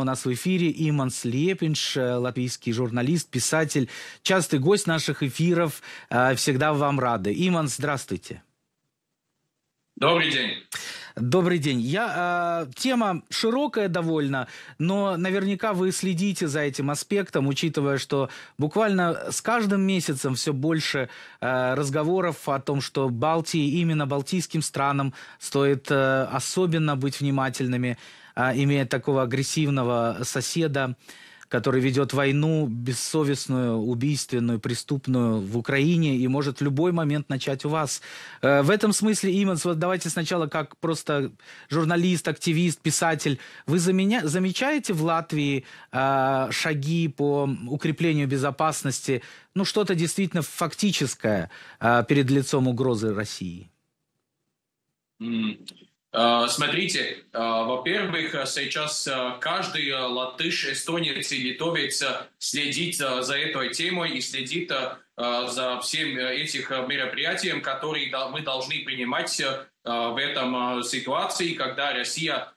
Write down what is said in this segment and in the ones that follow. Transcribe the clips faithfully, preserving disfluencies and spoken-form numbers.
У нас в эфире Имантс Лиепиньш, латвийский журналист, писатель, частый гость наших эфиров. Всегда вам рады. Имантс, здравствуйте. Добрый день. Добрый день. Я, э, тема широкая довольно, но наверняка вы следите за этим аспектом, учитывая, что буквально с каждым месяцем все больше э, разговоров о том, что Балтии, именно балтийским странам стоит э, особенно быть внимательными, э, имея такого агрессивного соседа, который ведет войну бессовестную, убийственную, преступную в Украине и может в любой момент начать у вас. В этом смысле, Имантс, вот давайте сначала как просто журналист, активист, писатель. Вы заменя... замечаете в Латвии э, шаги по укреплению безопасности, ну что-то действительно фактическое э, перед лицом угрозы России? Mm. Смотрите, во-первых, сейчас каждый латыш, эстонец и литовец следит за этой темой и следит за всем этих мероприятием, которые мы должны принимать в этом ситуации, когда Россия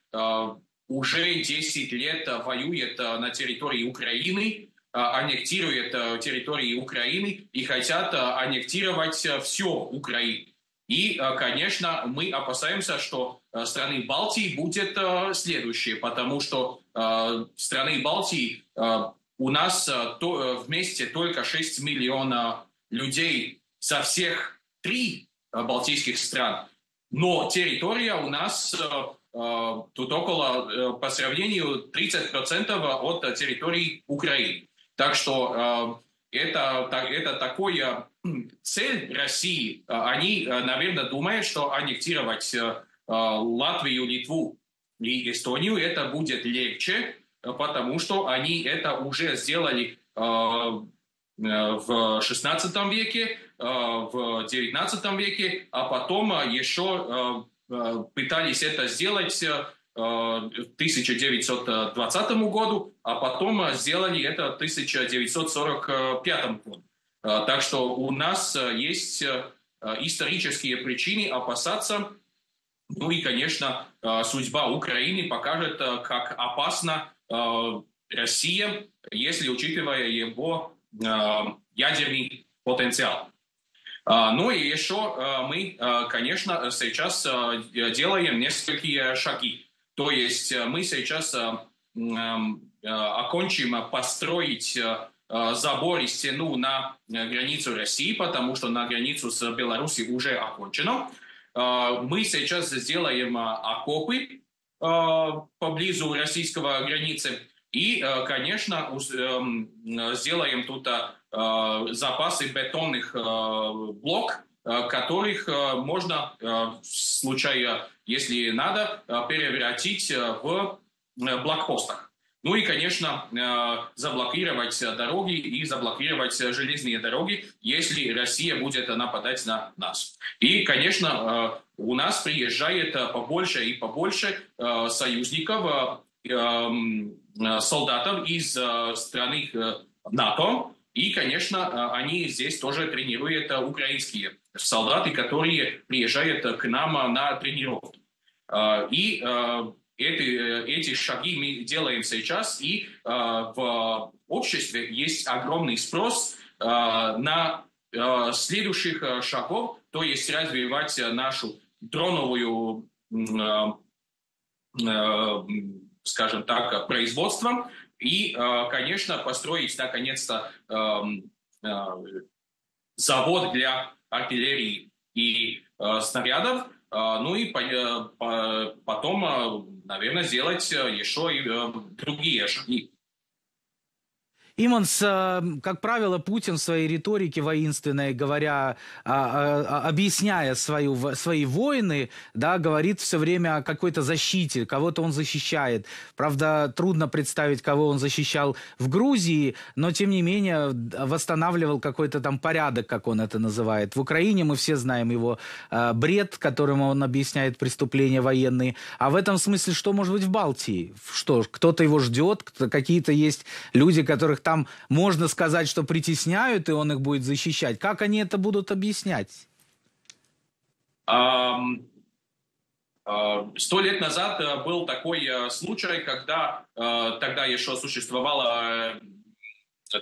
уже десять лет воюет на территории Украины, аннектирует территории Украины и хотят аннектировать всю Украину. И, конечно, мы опасаемся, что страны Балтии будет следующее, потому что страны Балтии у нас вместе только шесть миллионов людей со всех три балтийских стран. Но территория у нас тут около, по сравнению, тридцать процентов от территории Украины. Так что это, это такое... Цель России, они, наверное, думают, что аннексировать Латвию, Литву и Эстонию это будет легче, потому что они это уже сделали в шестнадцатом веке, в девятнадцатом веке, а потом еще пытались это сделать в тысяча девятьсот двадцатом году, а потом сделали это в тысяча девятьсот сорок пятом году. Так что у нас есть исторические причины опасаться. Ну и, конечно, судьба Украины покажет, как опасна Россия, если учитывая его ядерный потенциал. Ну и еще мы, конечно, сейчас делаем несколько шагов. То есть мы сейчас окончим построить забор и стену на границу России, потому что на границу с Беларусью уже окончено. Мы сейчас сделаем окопы поблизу российского границы. И, конечно, сделаем тут запасы бетонных блоков, которых можно, в случае, если надо, превратить в блокпостах. Ну и, конечно, заблокировать дороги и заблокировать железные дороги, если Россия будет нападать на нас. И, конечно, у нас приезжает побольше и побольше союзников, солдатов из страны НАТО. И, конечно, они здесь тоже тренируют украинские солдаты, которые приезжают к нам на тренировки. И... Эти, эти шаги мы делаем сейчас, и э, в обществе есть огромный спрос э, на э, следующих шагов, то есть развивать нашу дроновую, э, э, скажем так, производство, и, э, конечно, построить наконец-то э, э, завод для артиллерии и э, снарядов. Ну и потом, наверное, сделать еще и другие шаги. Имантс, как правило, Путин в своей риторике воинственной, говоря, объясняя свою, свои войны, да, говорит все время о какой-то защите, кого-то он защищает. Правда, трудно представить, кого он защищал в Грузии, но, тем не менее, восстанавливал какой-то там порядок, как он это называет. В Украине мы все знаем его бред, которым он объясняет преступления военные. А в этом смысле, что может быть в Балтии? Что, кто-то его ждет, какие-то есть люди, которых там, можно сказать, что притесняют, и он их будет защищать. Как они это будут объяснять? Um, Сто лет назад был такой случай, когда тогда еще существовала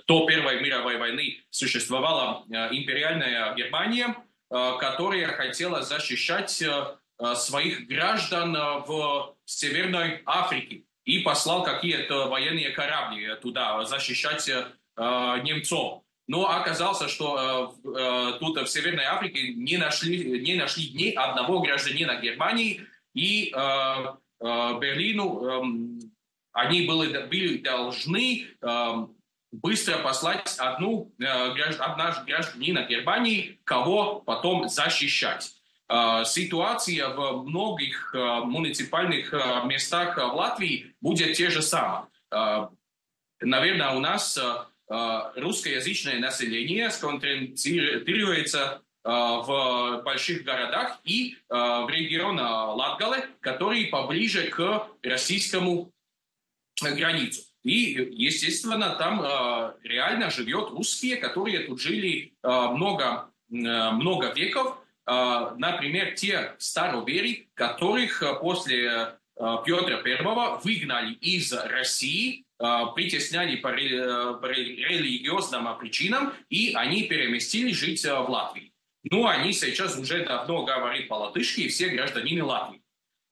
до Первой мировой войны существовала империальная Германия, которая хотела защищать своих граждан в Северной Африке и послал какие-то военные корабли туда защищать немцев. Но оказалось, что тут в Северной Африке не нашли, не нашли ни одного гражданина Германии, и Берлину они были, были должны быстро послать одну гражданина Германии, кого потом защищать. Ситуация в многих муниципальных местах в Латвии будет те же самое. Наверное, у нас русскоязычное население сконцентрируется в больших городах и в регионе Латгале, который поближе к российскому границу. И, естественно, там реально живет русские, которые тут жили много, много веков. Например, те староверы, которых после Петра Первого выгнали из России, притесняли по религиозным причинам, и они переместились жить в Латвии. Ну, они сейчас уже давно говорят по-латышски, все гражданины Латвии.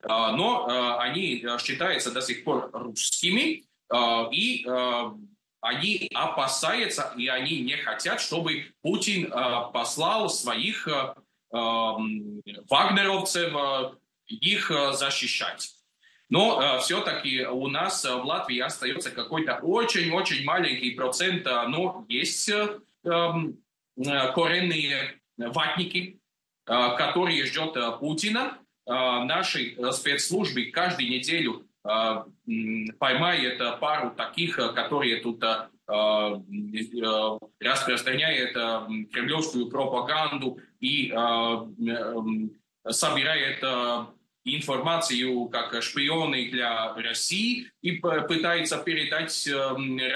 Но они считаются до сих пор русскими, и они опасаются, и они не хотят, чтобы Путин послал своих вагнеровцев их защищать. Но все-таки у нас в Латвии остается какой-то очень-очень маленький процент, но есть коренные ватники, которые ждет Путина. Наши спецслужбы каждую неделю поймают пару таких, которые тут распространяют кремлевскую пропаганду и собирают информацию как шпионы для России и пытается передать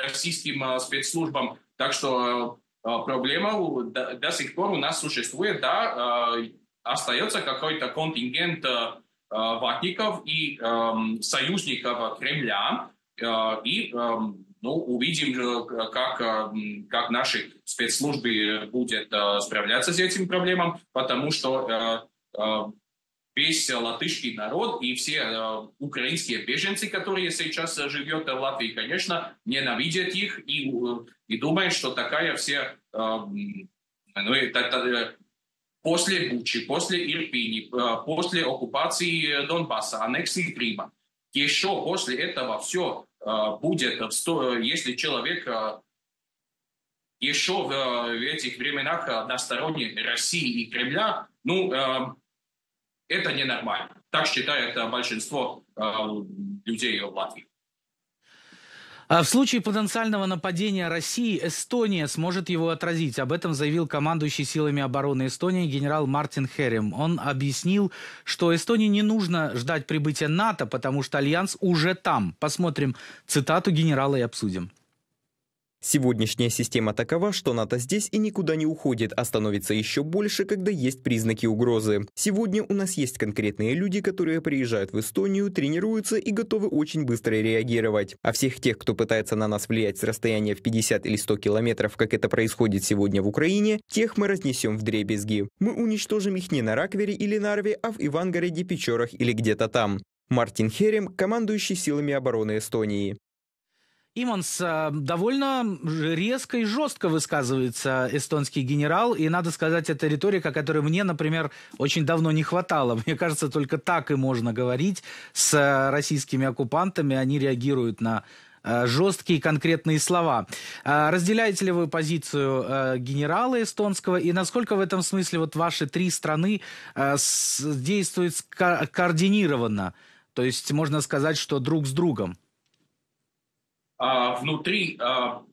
российским спецслужбам. Так что проблема до сих пор у нас существует. Да, остается какой-то контингент ватников и союзников Кремля. И ну, увидим, как, как наши спецслужбы будут справляться с этим проблемой, потому что весь латышский народ и все э, украинские беженцы, которые сейчас живут в Латвии, конечно, ненавидят их и, и думают, что такая все... Э, ну, та, та, после Бучи, после Ирпини, э, после оккупации Донбасса, аннексии Крыма, еще после этого все э, будет, если человек э, еще в, в этих временах на стороне России и Кремля, ну... Э, Это ненормально. Так считает большинство э, людей в Латвии. А в случае потенциального нападения России Эстония сможет его отразить. Об этом заявил командующий силами обороны Эстонии генерал Мартин Херем. Он объяснил, что Эстонии не нужно ждать прибытия НАТО, потому что альянс уже там. Посмотрим цитату генерала и обсудим. Сегодняшняя система такова, что НАТО здесь и никуда не уходит, а становится еще больше, когда есть признаки угрозы. Сегодня у нас есть конкретные люди, которые приезжают в Эстонию, тренируются и готовы очень быстро реагировать. А всех тех, кто пытается на нас влиять с расстояния в пятьдесят или сто километров, как это происходит сегодня в Украине, тех мы разнесем вдребезги. Мы уничтожим их не на Раквере или Нарве, а в Ивангороде, Печорах или где-то там. Мартин Херем, командующий силами обороны Эстонии. Имантс довольно резко и жестко высказывается эстонский генерал, и надо сказать, это риторика, которой мне, например, очень давно не хватало. Мне кажется, только так и можно говорить с российскими оккупантами, они реагируют на жесткие конкретные слова. Разделяете ли вы позицию генерала эстонского, и насколько в этом смысле вот ваши три страны действуют ко- координированно, то есть можно сказать, что друг с другом? Внутри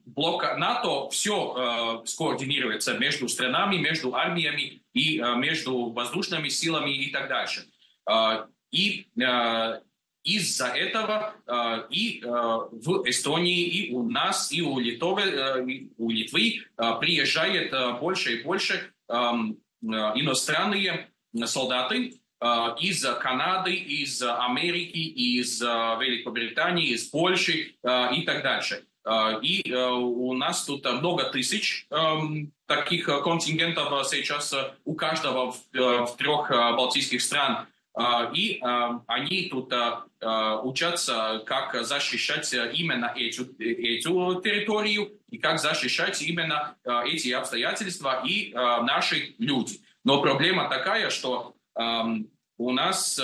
блока НАТО все скоординируется между странами, между армиями и между воздушными силами и так дальше. И из-за этого и в Эстонии, и у нас, и у Литвы, у Литвы приезжает больше и больше иностранные солдаты, из Канады, из Америки, из Великобритании, из Польши и так дальше. И у нас тут много тысяч таких контингентов сейчас у каждого в трех балтийских стран. И они тут учатся, как защищать именно эту, эту территорию и как защищать именно эти обстоятельства и наши люди. Но проблема такая, что у нас,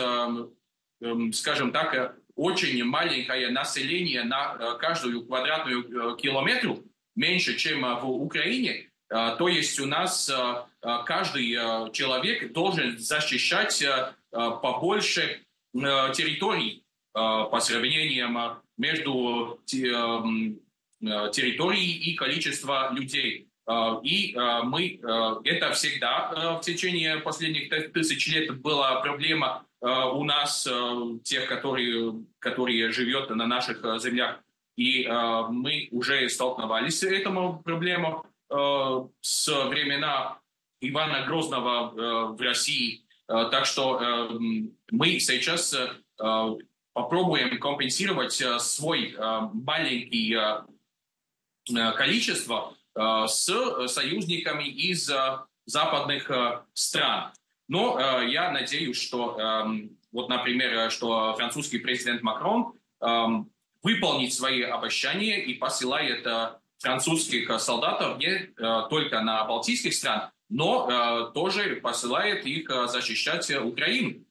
скажем так, очень маленькое население на каждую квадратную километру, меньше, чем в Украине. То есть у нас каждый человек должен защищать побольше территорий по сравнению между территорией и количеством людей. И мы, это всегда в течение последних тысяч лет была проблема у нас, тех, которые, которые живет на наших землях. И мы уже столкнулись с этой проблемой с времена Ивана Грозного в России. Так что мы сейчас попробуем компенсировать свой маленький количество с союзниками из западных стран. Но э, я надеюсь, что, э, вот, например, что французский президент Макрон э, выполнит свои обещания и посылает э, французских солдатов не э, только на балтийских стран, но э, тоже посылает их защищать Украину.